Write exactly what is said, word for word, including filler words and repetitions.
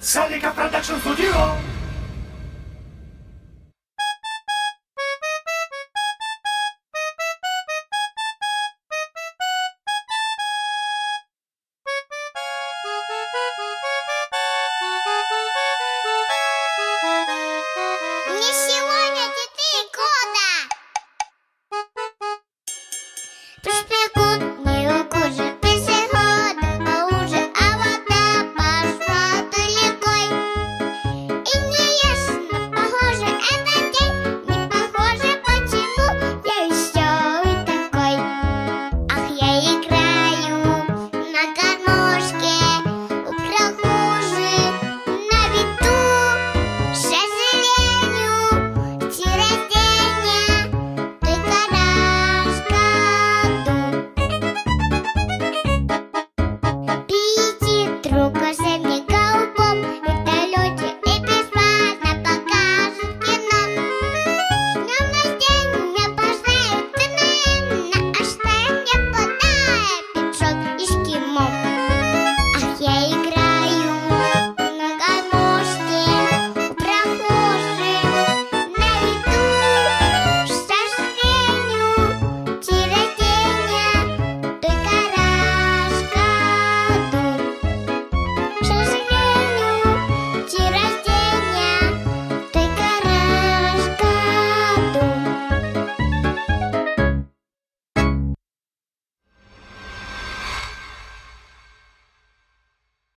Seneca Production Studio.